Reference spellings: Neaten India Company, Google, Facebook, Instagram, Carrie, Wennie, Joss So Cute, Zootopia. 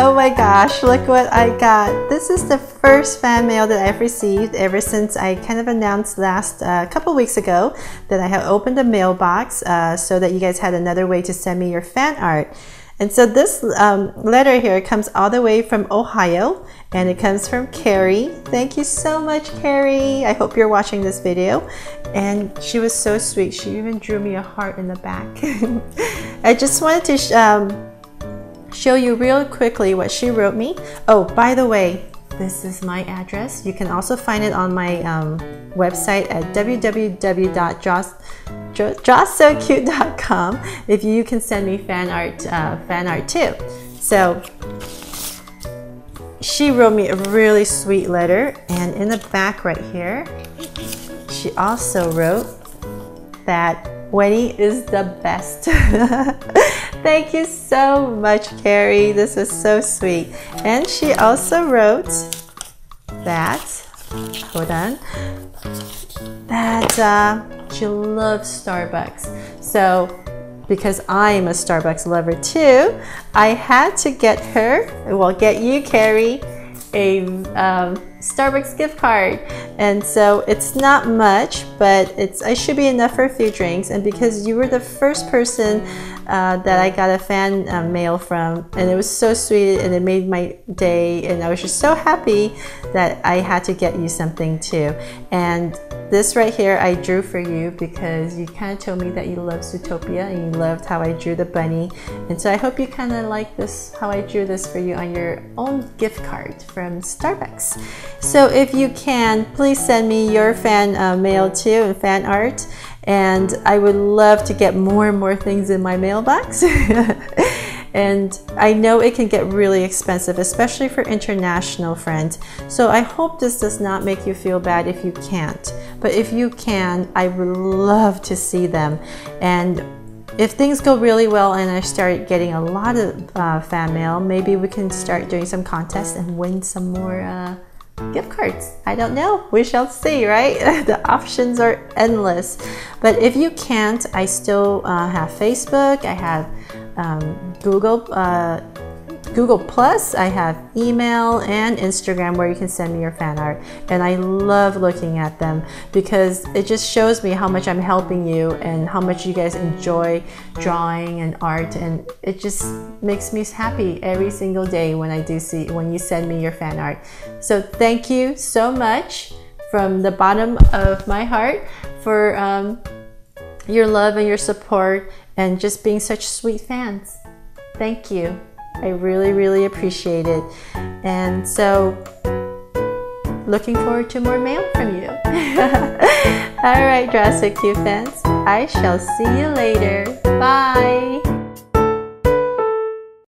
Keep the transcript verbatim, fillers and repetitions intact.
Oh my gosh, look what I got. This is the first fan mail that I've received ever since I kind of announced last uh, couple weeks ago that I have opened a mailbox uh, so that you guys had another way to send me your fan art. And so this um, letter here comes all the way from Ohio, and it comes from Carrie. Thank you so much, Carrie. I hope you're watching this video. And she was so sweet. She even drew me a heart in the back. I just wanted to sh um, show you real quickly what she wrote me. Oh, by the way, this is my address. You can also find it on my um, website at w w w dot joss so cute dot com if you can send me fan art, uh, fan art too. So she wrote me a really sweet letter, and in the back right here, she also wrote that Winnie is the best. Thank you so much, Carrie. This was so sweet. And she also wrote that, hold on, that uh, she loves Starbucks. So because I'm a Starbucks lover too, I had to get her, well, get you, Carrie, a um, Starbucks gift card. And so it's not much, but it's it should be enough for a few drinks. And because you were the first person uh, that I got a fan uh, mail from, and it was so sweet, and it made my day, and I was just so happy that I had to get you something too. And this right here I drew for you because you kind of told me that you love Zootopia and you loved how I drew the bunny. And so I hope you kind of like this, how I drew this for you on your own gift card from Starbucks. So if you can, please send me your fan uh, mail too, and fan art. And I would love to get more and more things in my mailbox. And I know it can get really expensive, especially for international friends. So I hope this does not make you feel bad if you can't. But if you can, I would love to see them. And if things go really well and I start getting a lot of uh, fan mail, maybe we can start doing some contests and win some more uh, gift cards. I don't know. We shall see, right? The options are endless. But if you can't, I still uh, have Facebook. I have um, Google, uh, Google Plus. I have email and Instagram where you can send me your fan art. And I love looking at them because it just shows me how much I'm helping you and how much you guys enjoy drawing and art. And it just makes me happy every single day when I do see, when you send me your fan art. So thank you so much from the bottom of my heart for um, your love and your support and just being such sweet fans. Thank you. I really, really appreciate it. And so, looking forward to more mail from you. All right, Joss So Cute fans, I shall see you later. Bye.